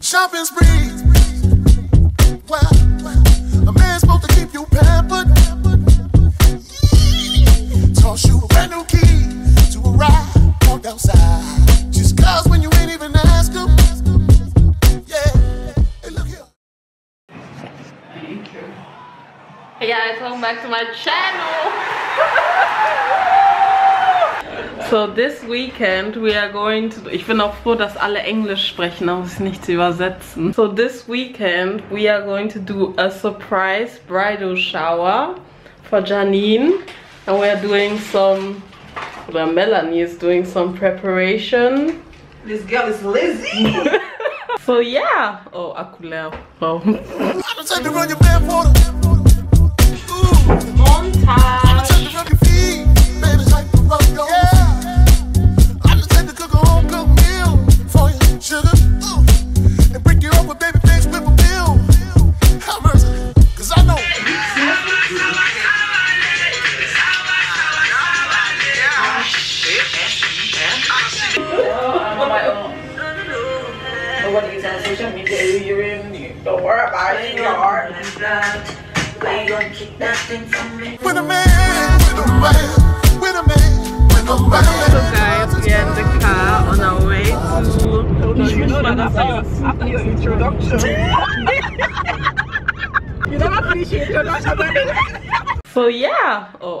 Shopping sprees. Wow. A man's supposed to keep you pampered. Toss you a brand new key to a ride, walk outside. Just cause when you ain't even ask him. Yeah. Hey, look here. Thank you. Hey guys, welcome back to my channel. So this weekend we are going to... Ich bin auch froh, dass alle Englisch sprechen, aber es nichts übersetzen. So this weekend we are going to do a surprise bridal shower for Janine. And we are doing some... Well, Melanie is doing some preparation. This girl is lazy. So yeah. Oh, Akuleo. Oh. So yeah. Oh,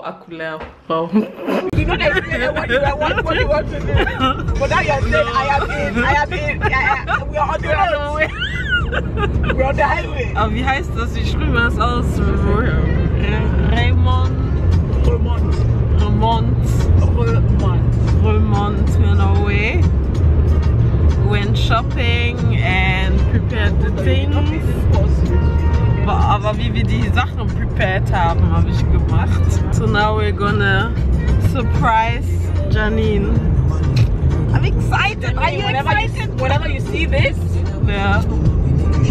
Akuleo. Oh. You know that what you want to do. But now you're saying no. I am in. We are on the highway. We are on the highway. Aber wie heißt das? Wie schreiben wir das aus? Raymond went away. Went shopping and prepared the things. Aber wie wir die Sachen prepared haben, habe ich gemacht. So now we're gonna surprise Janine. I'm excited. Are you excited? Whenever you see this, yeah.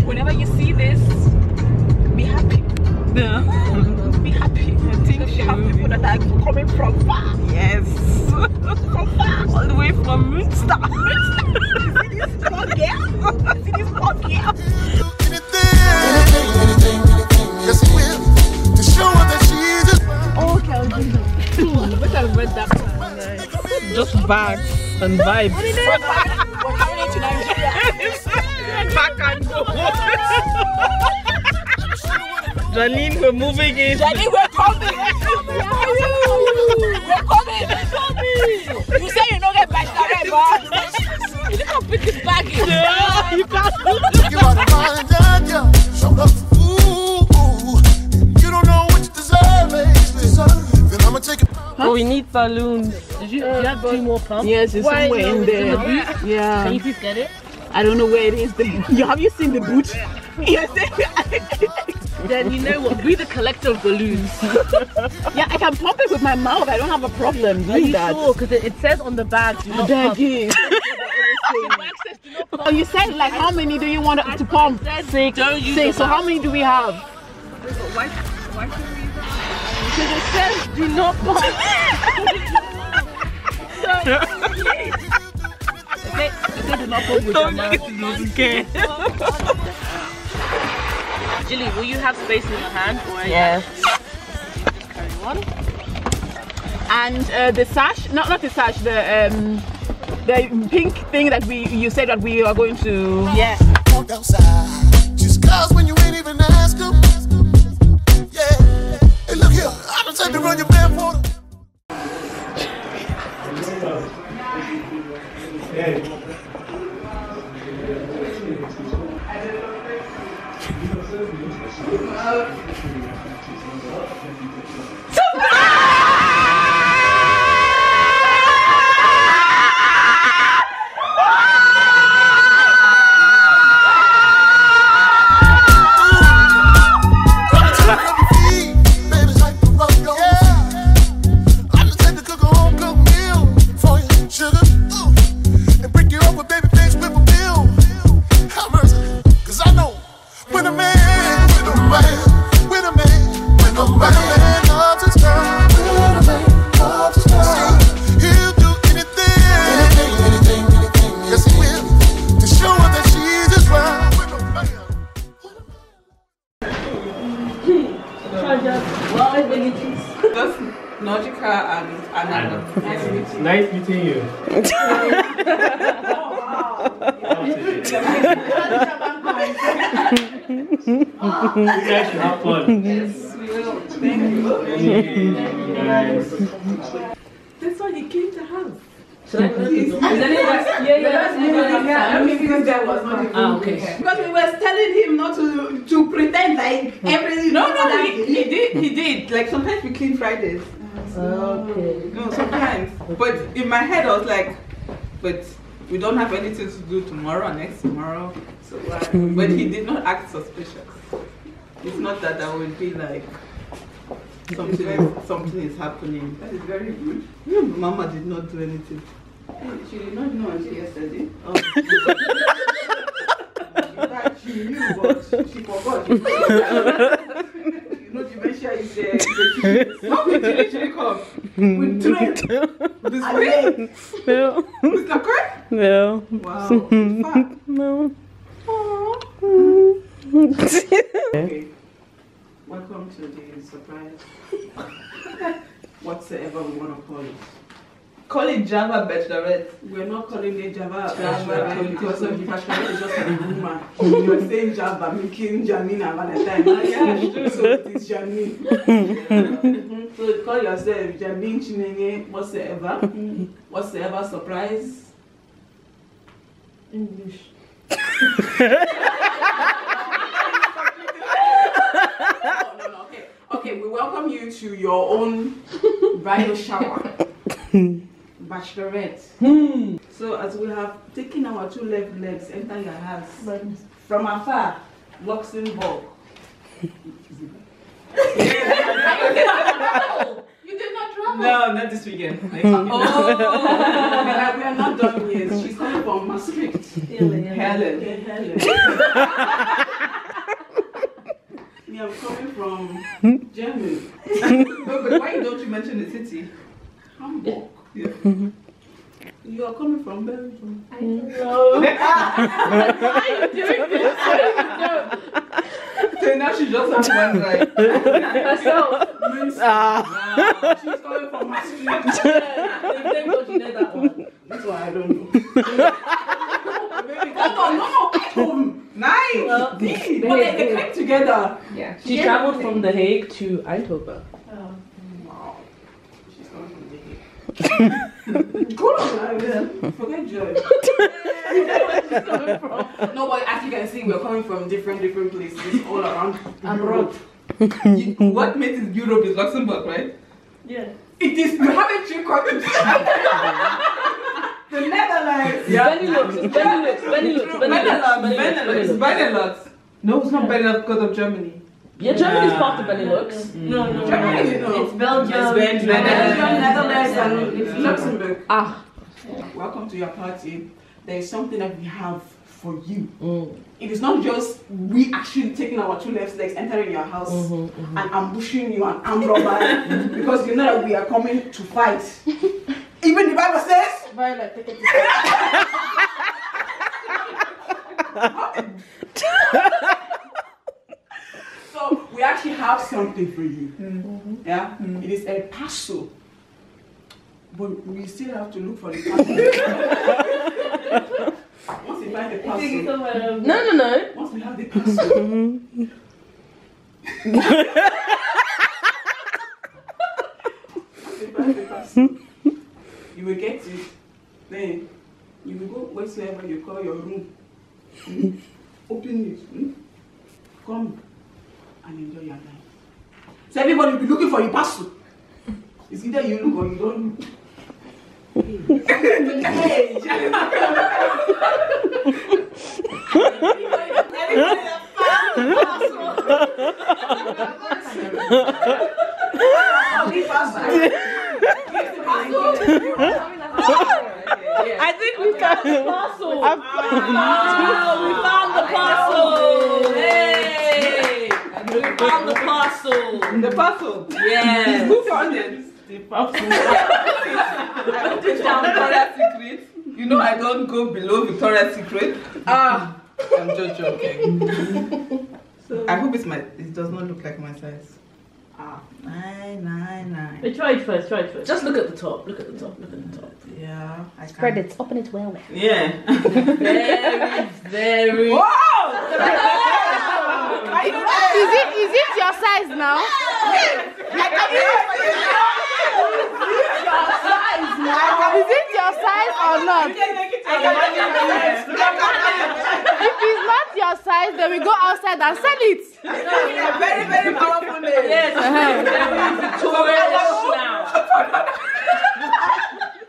Whenever you see this, be happy. Yeah. Be happy. I think she have people that are coming from far. Yes. From far. All the way from Münster. See this poor girl? See this poor girl? Yes, it will. To show her that she is just... Oh, okay, I'll do that. But I read that one. Nice. Just bags and vibes. We're coming to Nigeria. Back and forth. Janine, we're moving in. Janine, we're coming. We're coming. You say you don't get back there, but... You don't put this bag in. Yeah, you can't put this bag in. You are the mind and you showed up. Huh? Oh, we need balloons. Do you have two more pumps? Yes, it's somewhere in there. Yeah. Can you please get it? I don't know where it is. Have you seen the boot? Yes. Then you know what? Be the collector of balloons. Yeah, I can pump it with my mouth. I don't have a problem doing that. Are you sure? Because it says on the bag, do not pump. Oh, you said like how many do you want to pump? Six. So how many do we have? Why? Because it says do not pump. It says do not pump with your mouth. Okay. Jilly, will you have space in your hand? Or yes. You just carry one. And the sash, not the sash, the pink thing that you said that we are going to. Yeah. Walk outside. Just cause when you ain't even asked them. Both Nordica and Anna. Nice meeting you. You guys should have fun. Yes, we will. Thank you. Thank you guys. That's why you came to house. Should I put it? Yeah. Okay. Because we were telling him not to pretend like everything. No, he did. Like sometimes we clean Fridays. Okay. No, sometimes. But in my head I was like, but we don't have anything to do tomorrow or next tomorrow. So but he did not act suspicious. It's not that I would be like something is happening. That is very good. Your mama did not do anything. She did not know until yesterday. Oh. That she knew, but she forgot. You know, you make sure it's there. How did you literally come? With train. This way? No. With the car? No. Wow. Fun. No. Aww. Okay. Welcome to the surprise, whatsoever we want to call it. Call it Java Bachelorette. We're not calling it Java Bachelorette because of the Bachelorette is just a rumor. You're saying Java, making Janine and Valentine. Yeah, so it is Janine. So call yourself Janine Chinene, whatsoever. Whatsoever surprise. English. Okay, we welcome you to your own bridal shower, bachelorette. So as we have taken our two left legs, enter your house from afar, Luxembourg. You did not travel? No, not this weekend. Next weekend. We are not done yet. She's coming from Maastricht. Helen. I'm coming from Germany. No, but why don't you mention the city? Hamburg. Yeah. You are coming from Belgium. I know. Why are you doing this? No. So now she just has one right. Herself. Münster. Wow. She's coming from my street. Thank God she did that one. That's why I don't know. Nice! Well, they came together. Yeah. She traveled from The Hague to Eindhoven. Oh. Wow. She's coming from The Hague. Cool. Forget Joy. Where she's coming from. No, but as you can see, we're coming from different places all around abroad. What makes it Europe is Luxembourg, right? Yeah. It is. You haven't you caught the Netherlands. Yeah. Benelux. No, it's not Benelux because of Germany. Yeah, Germany is part of Benelux. No. Germany, no. It's Belgium. It's Belgium, Netherlands, and it's Luxembourg. Ah. Welcome to your party. There is something that we have for you. It is not just we actually taking our two left legs, entering your house and ambushing you and armed robbery because you know that we are coming to fight. Even the Bible says, Violet, take it. So we actually have something for you. Yeah, it is a parcel, but we still have to look for the parcel. Once we find the parcel, no. Once we have the parcel. You will get it, then you will go wherever you call your room, open it, come and enjoy your life. So everybody will be looking for your parcel. It's either you look or you don't look. I think we got the parcel. We found the parcel. Hey! We found the parcel. The parcel? Yes. Who found it? The parcel. I wrote it down. Victoria's Secret. You know I don't go below Victoria's Secret. I'm just joking. So I hope it's my. It does not look like my size. Ah, 999. But try it first. Try it first. Just look at the top. Look at the top. Look at the top. Yeah. Spread it. Open it well. Yeah. very. Wow. Is it your size now? Is it your size or not? If it's not your size, then we go outside and sell it. Very, very powerful name. Yes.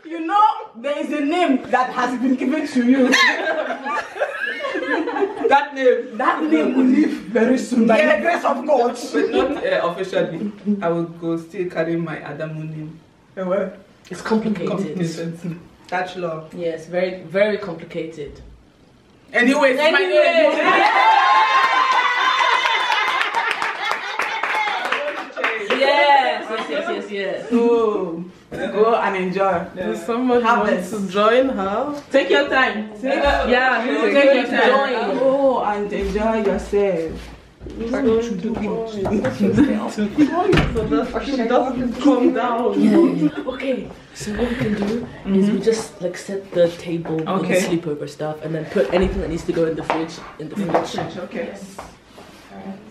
You know, there is a name that has been given to you. That name will leave very soon by the grace of God. But not officially. I will go still carry my Adamu name. Where? It's complicated. Dutch law. Yes, very, very complicated. Anyway, it's my name. Yes. So go and enjoy. Does someone want to join her? Take your time. Take your time. Go and enjoy yourself. Okay, so what we can do is we just like set the table with the sleepover stuff and then put anything that needs to go in the fridge Okay. Yes.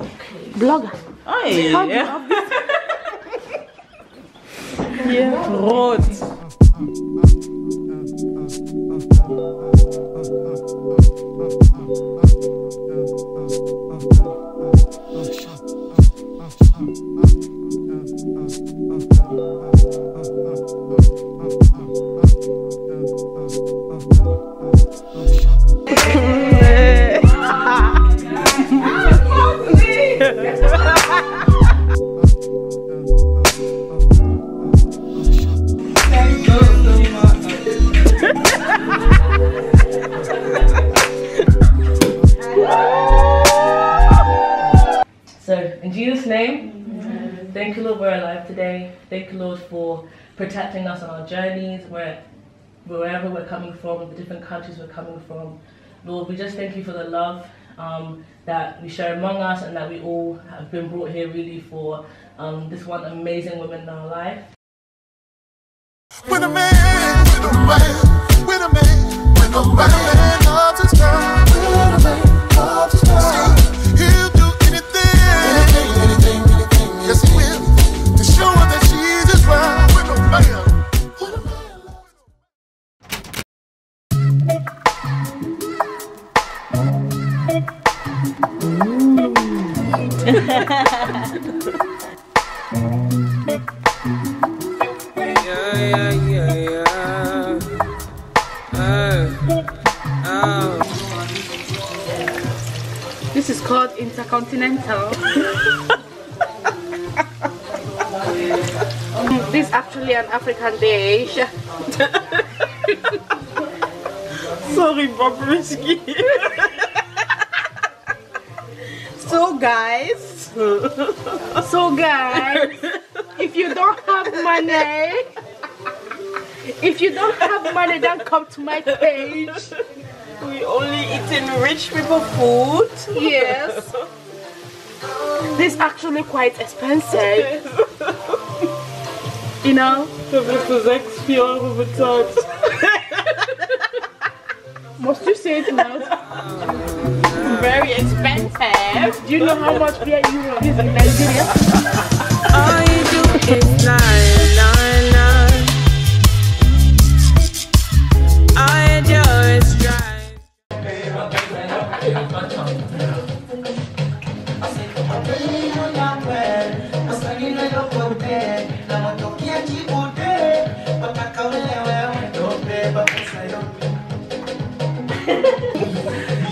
Okay. Blogger. Oh yeah. In Jesus' name, thank you, Lord, we're alive today. Thank you, Lord, for protecting us on our journeys, wherever we're coming from, the different countries we're coming from. Lord, we just thank you for the love that we share among us and that we all have been brought here really for this one amazing woman in our life. When a man, when a man, when a man loves his girl, when a man loves his girl. This is called intercontinental. This is actually an African dish. Sorry, Bobrisky. So guys, if you don't have money, don't come to my page. We only eating rich people food. Yes. This is actually quite expensive. You know? Must you say it loud? Very expensive. Do you know how much beer you love in Nigeria? All you do is lie. I just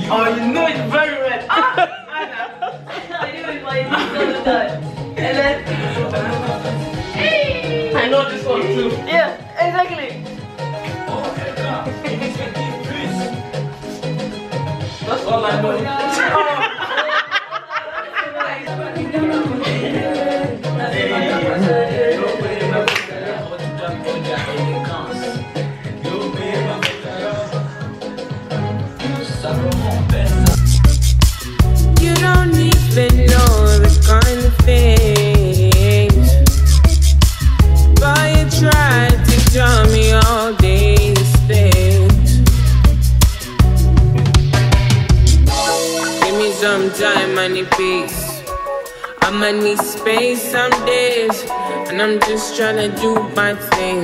Oh, you know it very well. Ah, I knew it like and then, hey! I know this one too. Yeah, exactly. That's all I know. You don't need Benelux. some days, and I'm just trying to do my thing,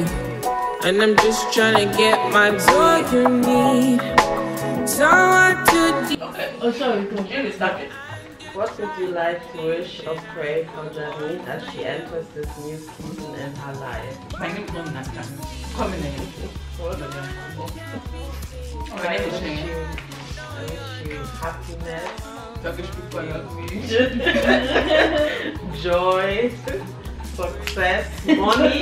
and I'm just trying to get my boy. You need someone to do. Okay. Oh, sorry, can you start it? What would you like to wish or pray for Janine as she enters this new season in her life? My name is Janine. Come in here. I wish you happiness, joy, success, money.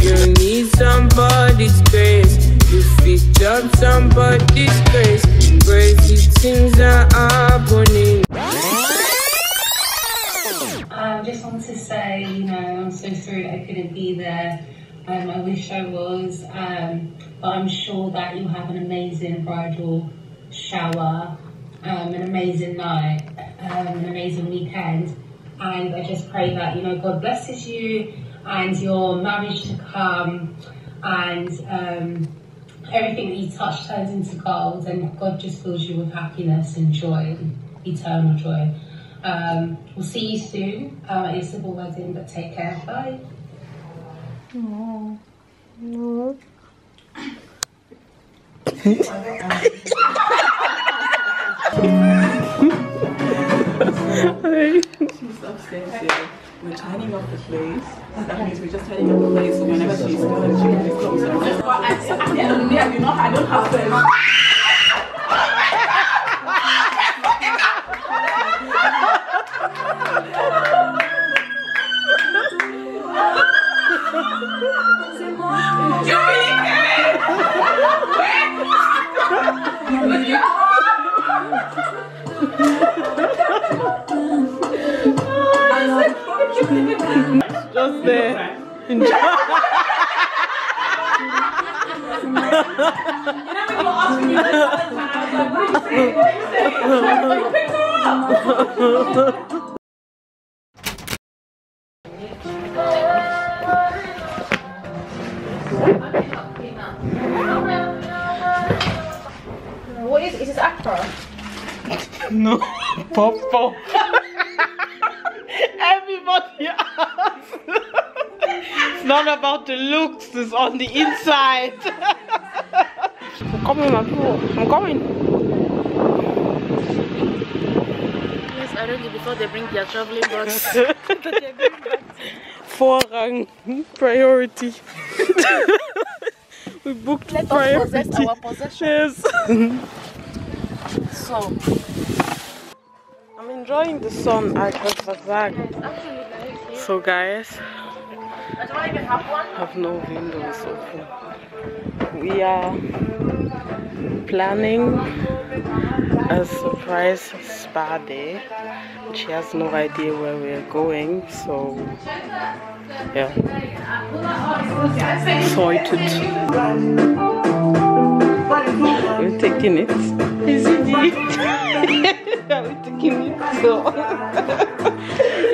You need somebody's grace. You fit on somebody's grace. Crazy things are happening. I just want to say, you know, I'm so sorry that I couldn't be there. I wish I was, but I'm sure that you'll have an amazing bridal shower, an amazing night, an amazing weekend. And I just pray that, you know, God blesses you and your marriage to come, and everything that you touch turns into gold, and God just fills you with happiness and joy, eternal joy. We'll see you soon at your civil wedding, but take care. Bye. No. No. She's upstairs here. We're tidying up the place. That means we're just tidying up the place, so whenever she's done, she can just come around. But at the end of the day, I don't have to. Just there. Enjoy. What is it? Is this Accra? No. Pop, pop. Everybody asks. It's not about the looks, it's on the inside. I'm coming, my people. I'm coming. Please arrange it before they bring their traveling box. Vorrang, priority. We booked let priority. Let us possess our possessions. Yes. So. I'm enjoying the sun at Bazar. So guys, I don't even have no windows open. We are planning a surprise spa day. She has no idea where we are going, so yeah. Sorted. We're taking it. Easy. We're taking it, so we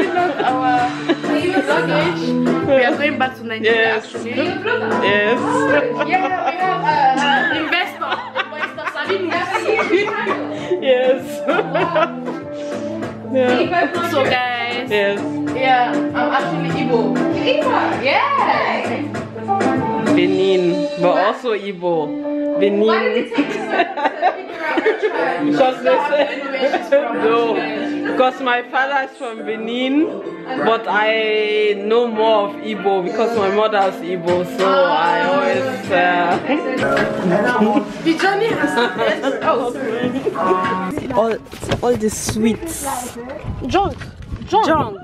lost our luggage. We are going back to Nigeria. Yes. Actually. Yes. Yeah, we have investor. Yes. Wow. Yeah. So guys. Yes. Yeah, I'm actually Igbo. Igbo. Yeah. Benin, but also Igbo. Benin. Why did it take this? Because they say, no, because my father is from Benin, but I know more of Igbo because my mother is Igbo, so I always. The journey has all the sweets. Junk, junk, junk.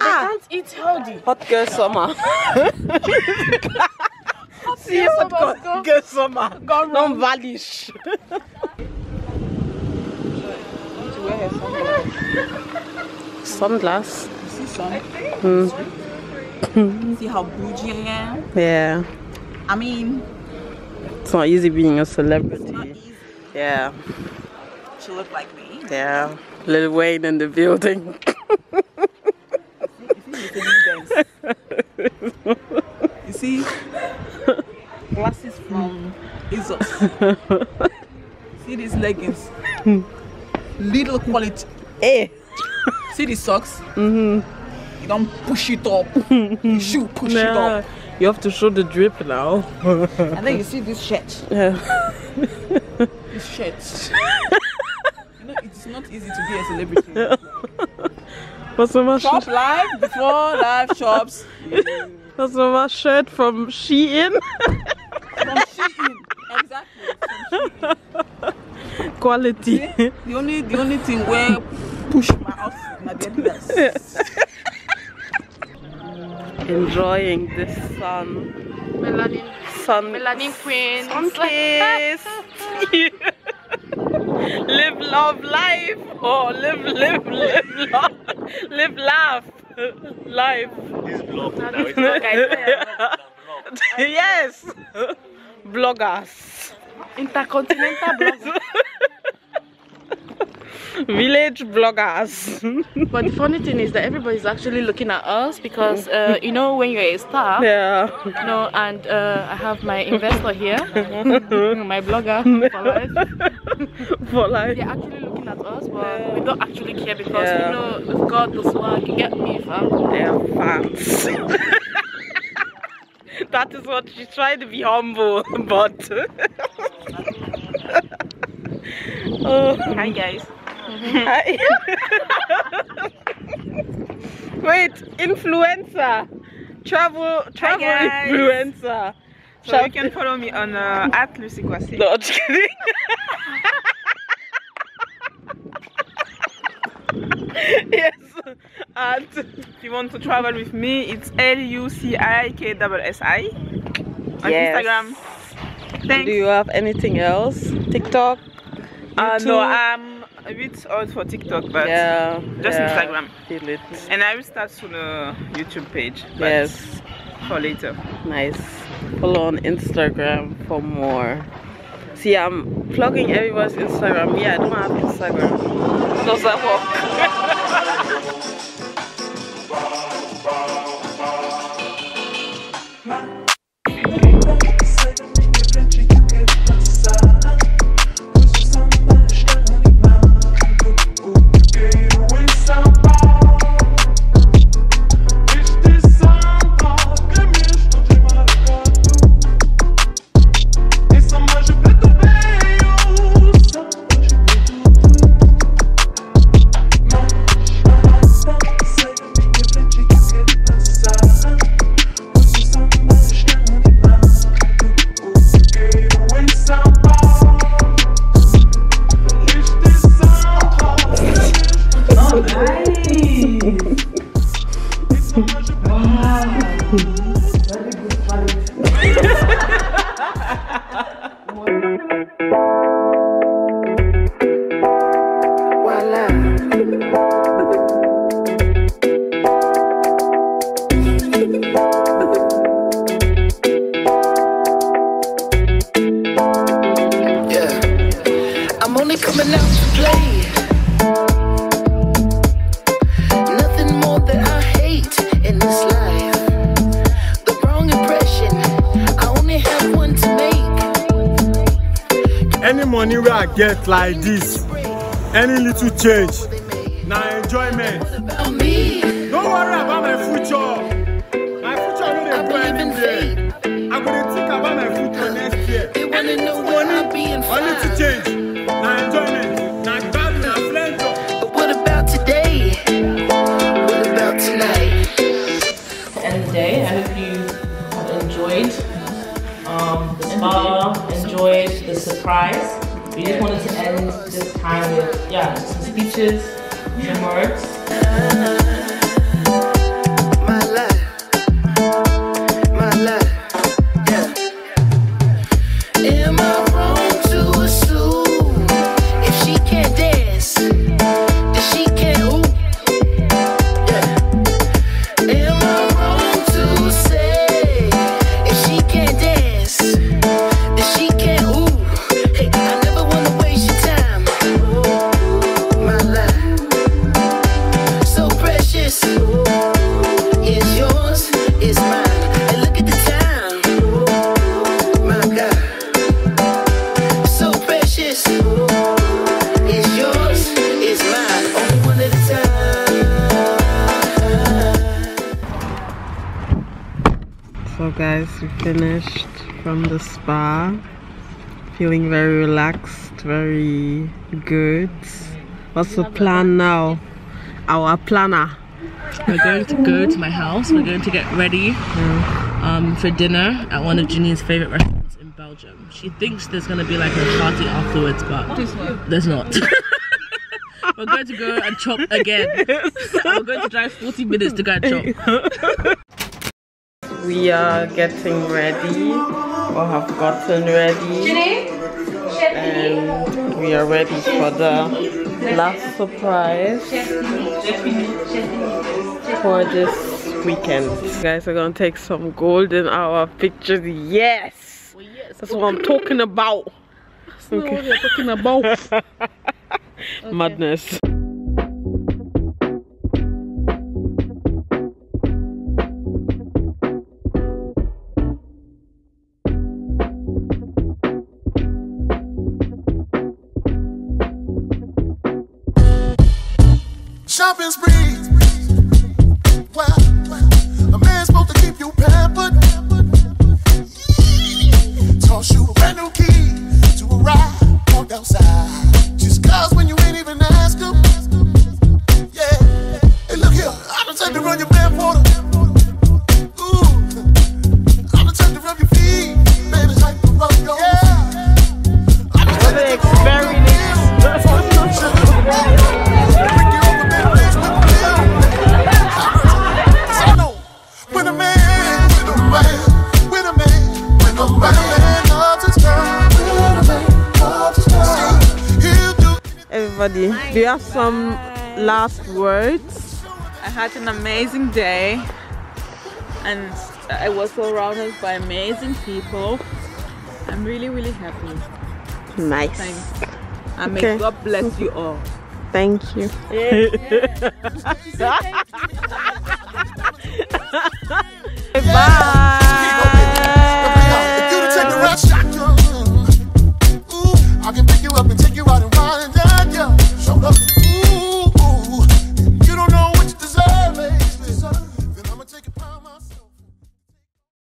They can't eat healthy. Hot girl summer. See you hot girl summer. Don't vanish. Sunglass. You see sun? Mm. See how bougie I am? Yeah. I mean, it's not easy being a celebrity. It's not easy. Yeah. She looked like me. Yeah. Lil Wayne in the building. You see? Glasses from Isos. See these leggings? little quality. Hey. See these socks? Mm-hmm. You don't push it up. You should push it up. You have to show the drip now. And then you see this shirt. Yeah. This shirt. You know, it's not easy to be a celebrity. What's the matter? Shop live before live shops. What's the matter? Shirt from She-In. From She-In, exactly. From She-In. Quality. See? The only thing where push my outfit, my business. Yes. Enjoying this sun. Melanin queen. Live, love, life. Oh, live, laugh, life. This blog now is blog. Yes, bloggers. Intercontinental bloggers. Village bloggers. But the funny thing is that everybody's actually looking at us because you know when you're a star, yeah, you know, and I have my investor here, my blogger for life. They're actually looking at us, but we don't actually care because we know God does work. You get me, fam? They're fans. That is what she tried to be humble, but. Hi guys. Hi. Wait, influencer, travel influencer. So you can follow me on at Lucikwasi. No, just kidding. Yes, and if you want to travel with me, it's LUCIKSSI on Instagram. Thanks. Do you have anything else? TikTok? No, I'm a bit old for TikTok, but just Instagram. Feel it. And I will start soon a YouTube page. But yes, for later. Nice. Follow on Instagram for more. See, I'm vlogging everyone's Instagram. Yeah, I don't have Instagram. So that money where I get like this, any little change, now enjoyment. Don't worry about my future I go anywhere. I'm going to think about my future next year. They want to know what I'll be in for. Only to change, now enjoyment, now value, now pleasure. But what about today? What about tonight? End of the day, I hope you have enjoyed the spa, enjoyed the surprise. We just wanted to end this time with, some speeches, some words. My life, Am I wrong to assume if she can't dance, that she can't ooh? Am I wrong to say if she can't dance, that she can't ooh? So precious. guys, we finished from the spa, feeling very relaxed, very good. What's the plan now? Our planner. We're going to go to my house. We're going to get ready for dinner at one of Janine's favorite restaurants in Belgium. She thinks there's going to be like a party afterwards, but there's not. We're going to go and chop again. We're going to drive 40 minutes to go and chop. We are getting ready, or have gotten ready, and we are ready for the last surprise for this weekend. You guys are gonna take some golden hour pictures. Yes! That's what I'm talking about. That's not what you're talking about. Okay. Madness. Shopping sprees. Wow. A man's supposed to keep you pampered. Toss you a brand new key to a ride. Walk outside. Just cause when you ain't even ask him. Yeah. Hey, look here. I done tried to run your back water. Ooh. I done tried to rub your feet. Baby, like the rub your. Yeah. I done tried to experience. Everybody, do you have some last words? I had an amazing day and I was surrounded by amazing people. I'm really, really happy. Nice. Thanks. And may God bless you all. Thank you. Yeah.